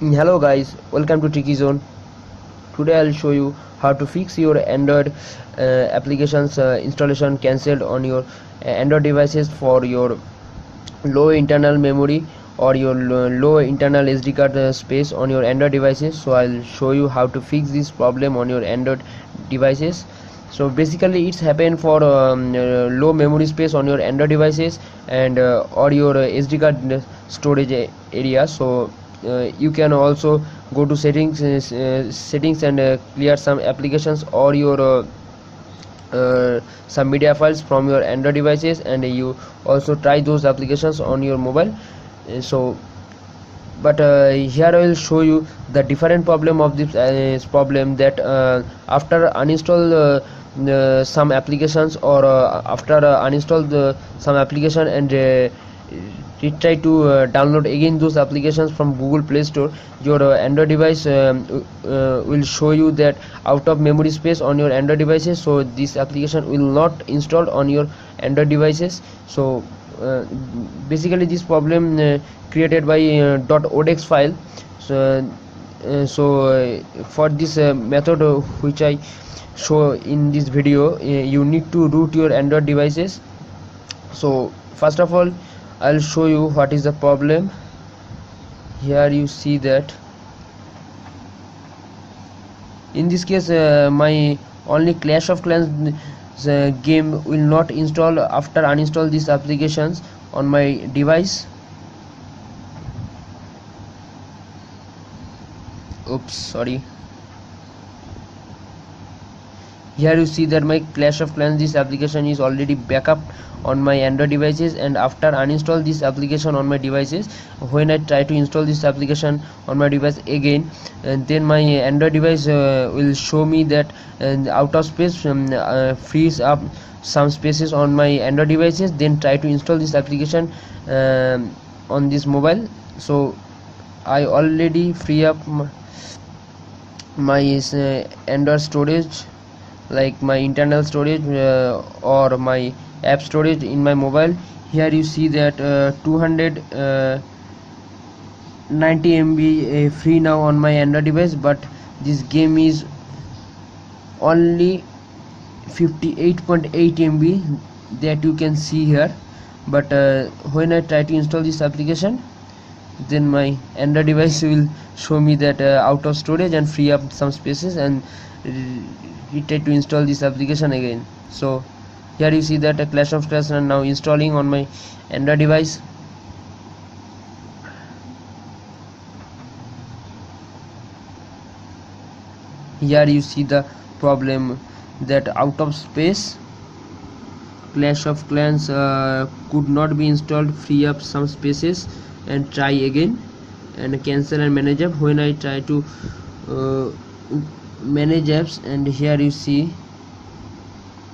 Hello guys, welcome to Tricky Zone. Today I'll show you how to fix your Android applications installation cancelled on your Android devices for your low internal memory or your low internal SD card space on your Android devices. So I'll show you how to fix this problem on your Android devices. So basically it's happened for low memory space on your Android devices and or your SD card storage area. So you can also go to settings and clear some applications or your some media files from your Android devices, and you also try those applications on your mobile. Here I will show you the different problem of this problem, that after uninstall some applications or after uninstall some application and try to download again those applications from Google Play Store, your Android device will show you that out of memory space on your Android devices, so this application will not install on your Android devices. So basically this problem created by .odex file. For this method which I show in this video, you need to root your Android devices. So first of all, I'll show you what is the problem. Here you see that in this case my only Clash of Clans game will not install after uninstall these applications on my device. Oops, sorry. Here you see that my Clash of Clans, this application is already backup on my Android devices, and after uninstall this application on my devices, when I try to install this application on my device again, then my Android device will show me that out of space frees up some spaces on my Android devices, then try to install this application on this mobile. So I already free up my Android storage, like my internal storage or my app storage in my mobile. Here you see that 290 MB free now on my Android device, but this game is only 58.8 MB that you can see here. But when I try to install this application, then my Android device will show me that out of storage and free up some spaces, and we try to install this application again. So here you see that a Clash of Clans are now installing on my Android device. Here you see the problem that out of space Clash of Clans could not be installed, free up some spaces and try again, and cancel and manage app. When I try to manage apps, and here you see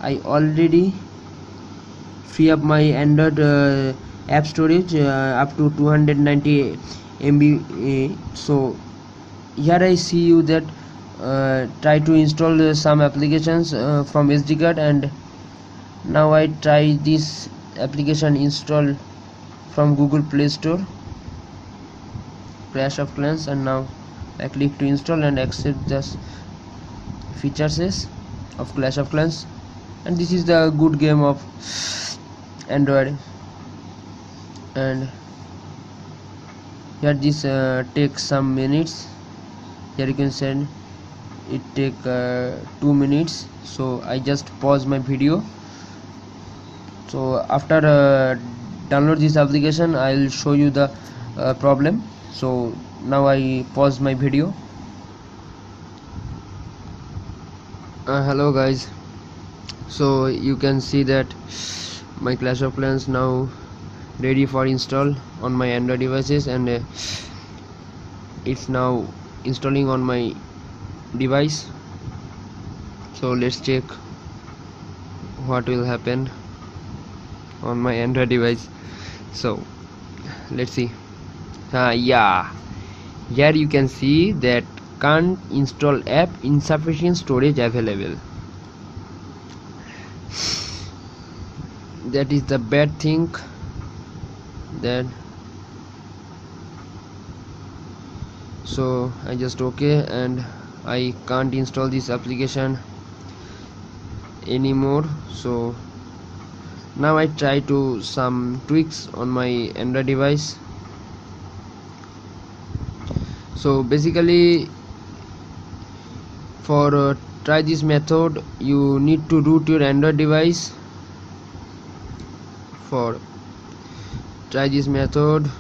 I already free up my Android app storage up to 290 MB. So here I see you that try to install some applications from SD card, and now I try this application install from Google Play Store, Clash of Clans, and now I click to install and accept this features of Clash of Clans, and this is the good game of Android. And here this takes some minutes. Here you can send it take 2 minutes. So I just pause my video. So after download this application, I'll show you the problem. So now I pause my video. Hello guys, so you can see that my Clash of Clans now ready for install on my Android devices, and it's now installing on my device. So let's check what will happen on my Android device. So let's see. Yeah, here you can see that can't install app, insufficient storage available. That is the bad thing, that so I just OK, and I can't install this application anymore. So now I try to some tweaks on my Android device. So basically for try this method, you need to root your Android device. For try this method,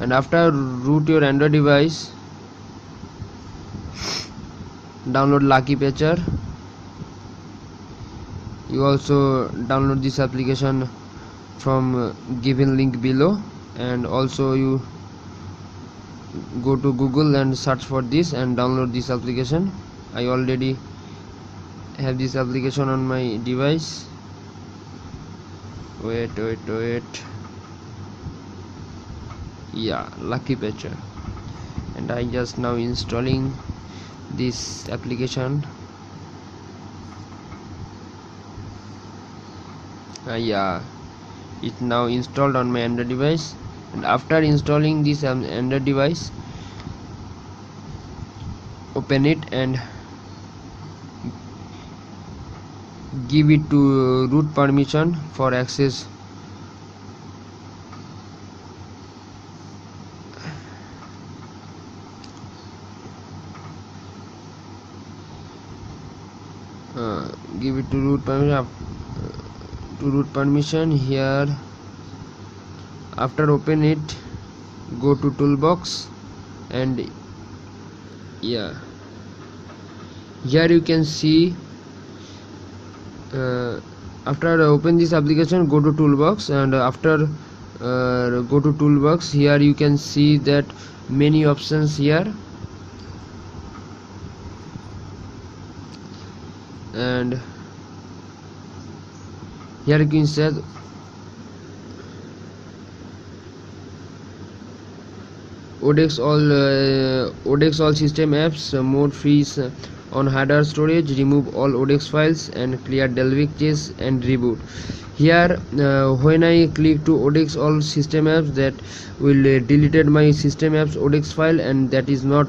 and after root your Android device, download Lucky Patcher. You also download this application from given link below, and also you go to Google and search for this and download this application. I already have this application on my device. Wait, yeah, Lucky Patcher, and I just now installing this application. Yeah, it's now installed on my Android device, and after installing this Android device, open it and give it to root permission for access. Give it to root permission. Here, after open it, go to toolbox, and yeah, here you can see after open this application, go to toolbox, and after go to toolbox, here you can see that many options here, and here you can see Odex all system apps, mode freeze on harder storage, remove all Odex files, and clear Dalvik cache and reboot. Here when I click to Odex all system apps, that will deleted my system apps Odex file, and that is not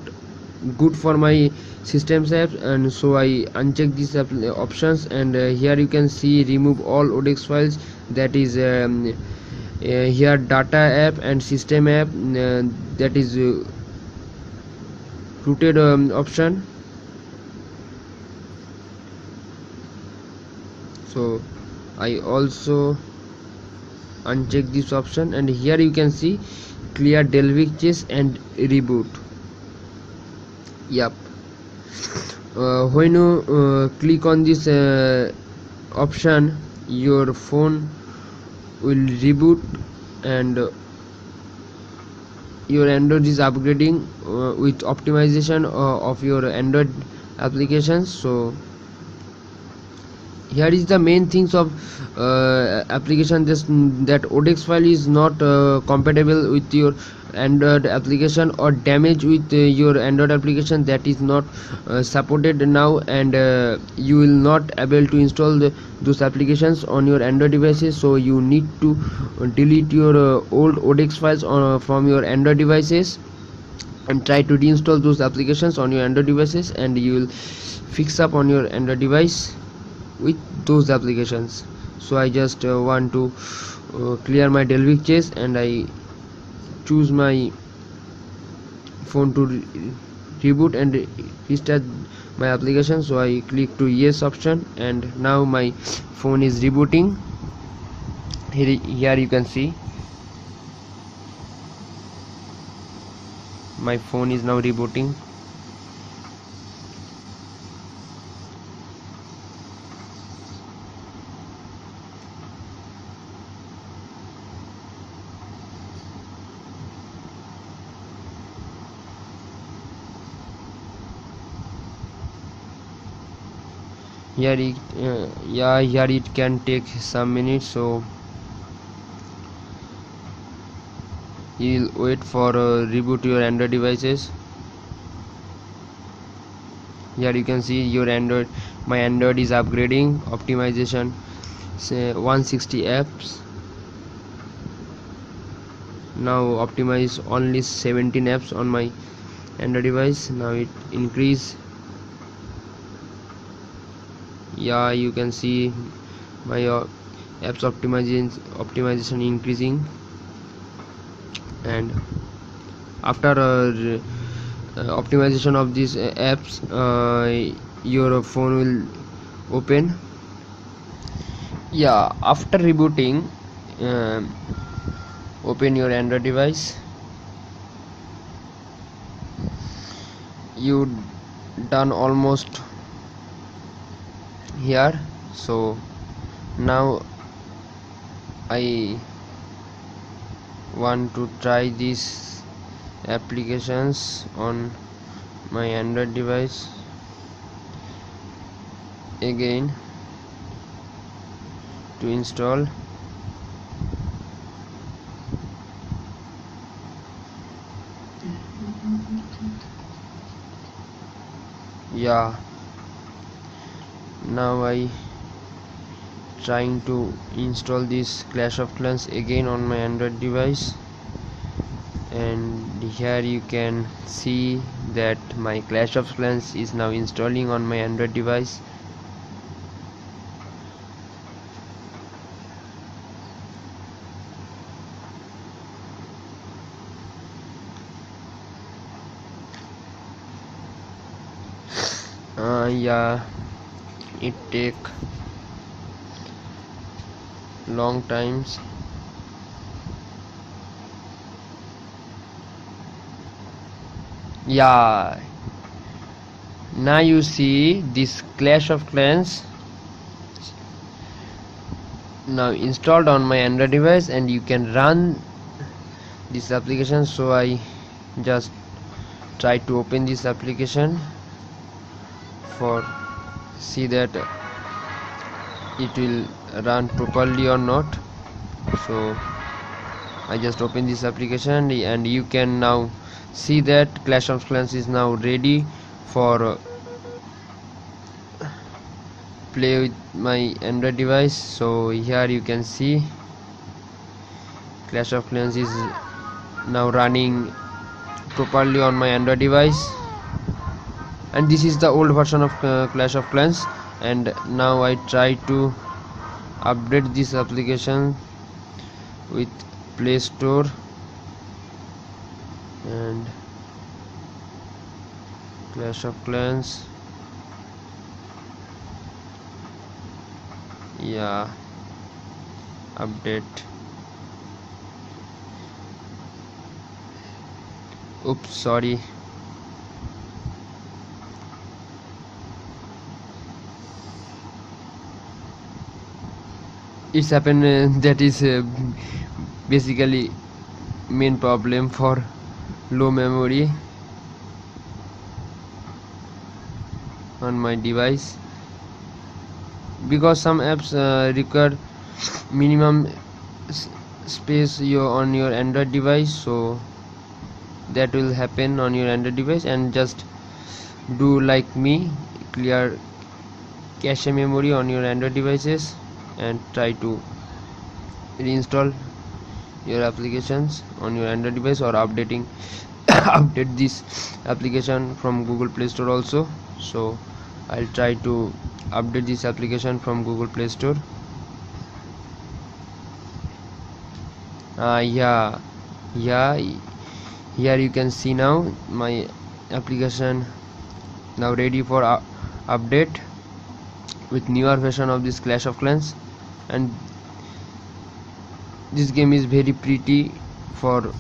good for my systems apps, and so I uncheck these options, and here you can see remove all Odex files, that is here data app and system app, that is rooted option. So I also uncheck this option, and here you can see clear Dalvik cache and reboot. Yep, when you click on this option, your phone will reboot, and your Android is upgrading with optimization of your Android applications. So here is the main things of application, that Odex file is not compatible with your Android application, or damage with your Android application, that is not supported now, and you will not able to install those applications on your Android devices. So you need to delete your old Odex files from your Android devices, and try to reinstall those applications on your Android devices, and you will fix up on your Android device with those applications. So I just want to clear my Dalvik cache, and I choose my phone to reboot and restart my application. So I click to yes option, and now my phone is rebooting. Here you can see my phone is now rebooting. Here it can take some minutes, so you'll wait for reboot your Android devices. Here you can see your Android, my Android is upgrading, optimization, say 160 apps. Now optimize only 17 apps on my Android device. Now it increase. Yeah, you can see my apps optimization increasing. And after optimization of these apps, your phone will open. Yeah, after rebooting, open your Android device. You done almost here. So now I want to try these applications on my Android device again to install. Yeah, now I trying to install this Clash of Clans again on my Android device, and here you can see that my Clash of Clans is now installing on my Android device. Yeah, it take long times. Yeah, now you see this Clash of Clans now installed on my Android device, and you can run this application. So I just try to open this application for see that it will run properly or not. So I just open this application, and you can now see that Clash of Clans is now ready for play with my Android device. So here you can see Clash of Clans is now running properly on my Android device, and this is the old version of Clash of Clans. And now I try to update this application with Play Store, and Clash of Clans. Yeah, update. Oops, sorry. It's happened. That is basically main problem for low memory on my device, because some apps require minimum space on your Android device. So that will happen on your Android device, and just do like me, clear cache memory on your Android devices, and try to reinstall your applications on your Android device, or update this application from Google Play Store also. So I'll try to update this application from Google Play Store. Here you can see now my application now ready for update with newer version of this Clash of Clans, and this game is very pretty for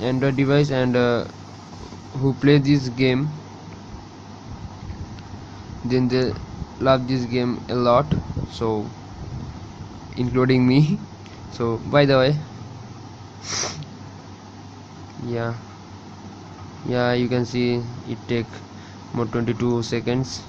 Android device, and who play this game then they love this game a lot, so including me. So by the way, yeah you can see it take more 22 seconds.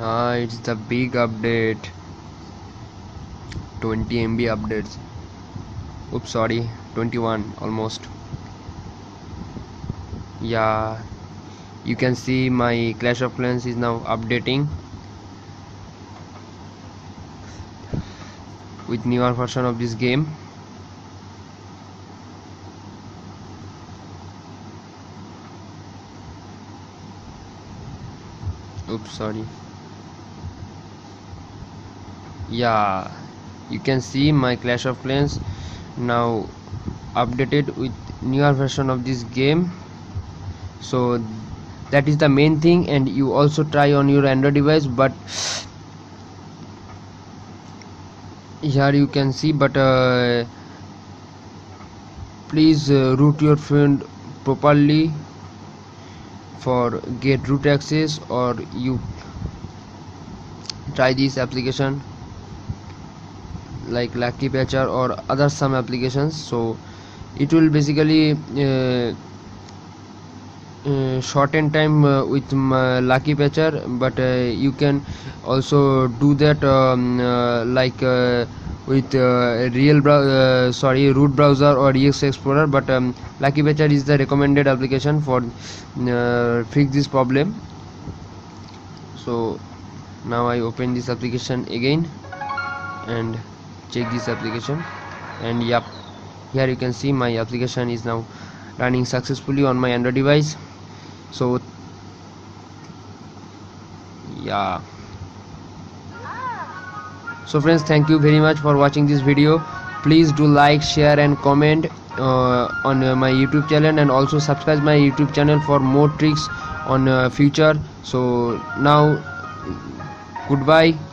It's the big update, 20 MB updates. Oops, sorry, 21 almost. Yeah, you can see my Clash of Clans is now updating with newer version of this game. Oops, sorry. Yeah, you can see my Clash of Clans now updated with newer version of this game. So that is the main thing, and you also try on your Android device. But here you can see, but please root your friend properly for get root access, or you try this application like Lucky Patcher or other some applications. So it will basically shorten time with Lucky Patcher, but you can also do that like with real root browser or EX explorer, but Lucky Patcher is the recommended application for fix this problem. So now I open this application again and check this application, and yep, here you can see my application is now running successfully on my Android device. So yeah, so friends, thank you very much for watching this video. Please do like, share and comment on my YouTube channel, and also subscribe my YouTube channel for more tricks on future. So now goodbye.